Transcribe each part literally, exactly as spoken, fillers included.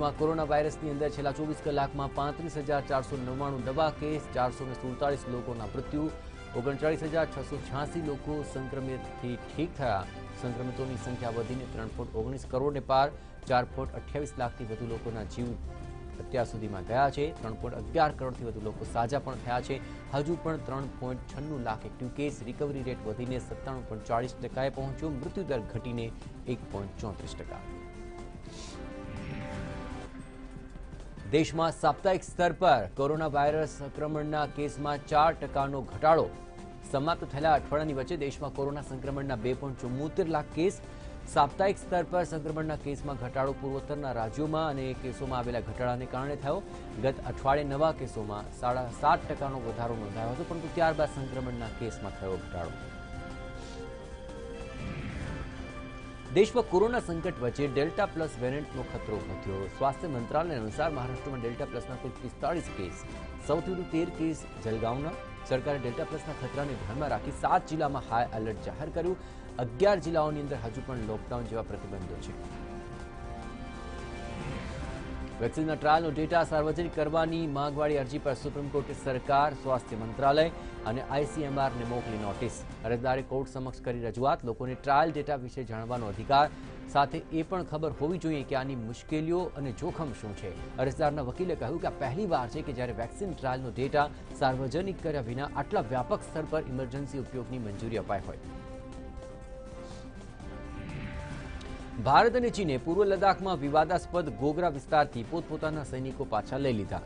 Corona वायरसनी अंदर छेल्ला चौबीस कलाक में पैंतीस हज़ार चार सौ नवाणु नवा केस, चार सौ सुड़तालीस लोगों ना मृत्यु, ओगणचालीस हज़ार छ सौ छियासी लोग संक्रमित थी ठीक था। संक्रमितों की संख्या बढ़ीने तीन पॉइंट ओगनीस करोड़ ने पार, चार पॉइंट अठावीस लाख थी वधु लोगों ना जीव अत्यार सुधी में गया है। तीन पॉइंट अगियार करोड़ थी वधु लोग साजा पण थया छे। हजू पण तीन पॉइंट छन्नू lakh active case, recovery rate बढ़ीने सत्ताणु पॉइंट चालीस टकाए पहुंचो, मृत्युदर घटीने एक पॉइंट चौंतीस टका। देश में साप्ताहिक स्तर पर कोरोना वायरस संक्रमण केस में चार टका घटाड़ो। समाप्त थयेला अठवाडियानी वच्चे देश में कोरोना संक्रमण बे पॉइंट चुम्मोतेर लाख केस। साप्ताहिक स्तर पर संक्रमण केस में घटाड़ो पूर्वोत्तरना राज्यों में अने केसों में आवेला घटाड़ाने कारणे थयो। गत अठवाडिये नवा केसों में साढ़ा सात टका वधारो नोंधायो हतो, परंतु त्यारबाद संक्रमण केस में थयो घटाड़ो। देश में कोरोना संकट वच्चे डेल्टा प्लस वेरियंटनो खतरो वध्यो। स्वास्थ्य मंत्रालय अनुसार महाराष्ट्र में डेल्टा प्लसना कुल पिस्तालीस केस, सौथी वधु तेर केस जलगावना। सरकारे डेल्टा प्लसना खतराने ध्यान में राखी सात जिला में हाई अलर्ट जाहिर कर्यु। अगियार जिलाओनी अंदर हजू पण लॉकडाउन जेवा प्रतिबंधो छे। वेक्सीन ट्रायल डेटा सार्वजनिक करवानी मांगवाड़ी अरजी पर सुप्रीम कोर्टे सरकार, स्वास्थ्य मंत्रालय और आईसीएमआर ने मोकली नोटिस। अरजदारे कोर्ट समक्ष करी रजूआत। लोगों ने ट्रायल डेटा विषे जाणवानो अधिकार, साथे ए पण खबर होवी जोईए कि आनी मुश्केलीओ अने जोखम शुं छे। अरजदारना वकीले कह्युं कि आ पहली वार छे कि ज्यारे वेक्सीन ट्रायलनो डेटा सार्वजनिक कर्या विना आटला व्यापक स्तर पर इमरजन्सी उपयोगनी मंजूरी अपाई होय। भारत और चीने पूर्व लद्दाख में विवादास्पद गोगरा विस्तार थी पोतपोताना सैनिकों पाछा लई लीधा।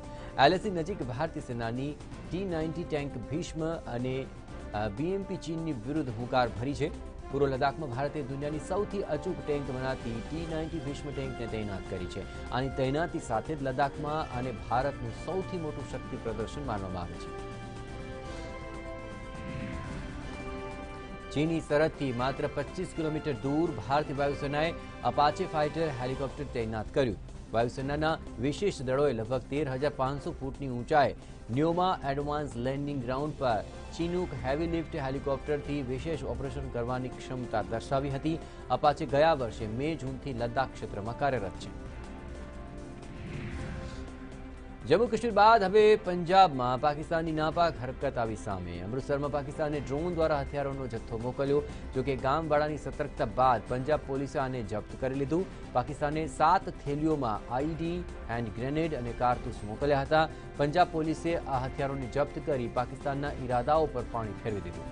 एलएसी नजीक भारतीय सेना की टी नाइंटी टैंक भीष्म अने बीएमपी चीन की विरुद्ध हुंकार भरी है। पूर्व लद्दाख में भारते दुनिया की सौथी अचूक टैंक बनाती टी नाइंटी भीष्म टैंक ने तैनात करी है। आनी तैनाती साथ लद्दाख में आने भारतनु सौथी मोटू शक्ति प्रदर्शन मानवामां आवे छे। चीनी सरहद की मात्र पच्चीस किलोमीटर दूर भारतीय वायुसेनाए अपाचे फाइटर हेलिकॉप्टर तैनात कर्यु। वायुसेना विशेष दलोए लगभग तेर हजार पांच सौ फूटनी ऊंचाए न्योमा एडवांस लैंडिंग ग्राउंड पर चीनूक हेवी लिफ्ट हेलिकॉप्टर थी विशेष ऑपरेशन करने की क्षमता दर्शावी हती। अपाचे गया वर्षे मे जून थी लद्दाख क्षेत्र में कार्यरत है। जम्मू कश्मीर बाद हवे पंजाब में पाकिस्तानी नापाक हरकत आई सामे। अमृतसर में पाकिस्तान ने ड्रोन द्वारा हथियारों जत्थो मोकल्यो, जो कि गामवाड़ानी सतर्कता बाद पंजाब पुलिस आने जप्त कर लीधु। पाकिस्ताने सात थेलीओं में आईडी हेन्ड ग्रेनेड और कारतूस मोकल्या था। पंजाब पुलिसे आ हथियारों ने जप्त कर पाकिस्तानना इरादाओं पर पाणी फेरवी दीधुं।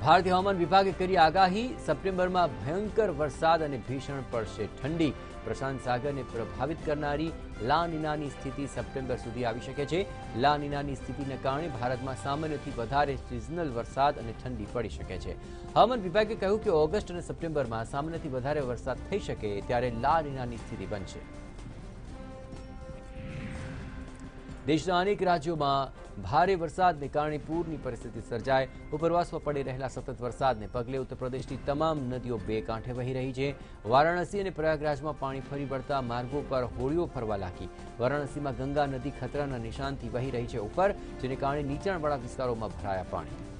भारतीय हवामान विभागे करी आगाही। सप्टेम्बर में भयंकर वरसाद अने भीषण पड़शे ठंडी। प्रशांत सागर ने प्रभावित करनारी ला नीनानी स्थिति सप्टेम्बर सुधी आवी शके छे। ला नीनानी स्थितिने कारणे भारत में सामान्यथी वधारे सीजनल वरसाद अने ठंडी पड़ी शके छे। हवामान विभागे कह्युं कि ऑगस्ट अने सप्टेम्बर में सामान्यथी वधारे वरसाद थई शके, त्यारे ला नीनानी स्थिति बनशे। देश अनेक राज्यों में भारे वरसाद ने कारण पूर की परिस्थिति सर्जाय। उपरवास में पड़ी रहेला सतत वरसाद ने पगले उत्तर प्रदेश की तमाम नदियों बे कांठे वही रही है। वाराणसी और प्रयागराज में पानी फरी वळता मार्गों पर होड़ियों फरवा लागी। वाराणसी में गंगा नदी खतराना निशान थी वही रही है ऊपर, जेने कारण नीचाणवाड़ा विस्तारों में भराया पाणी।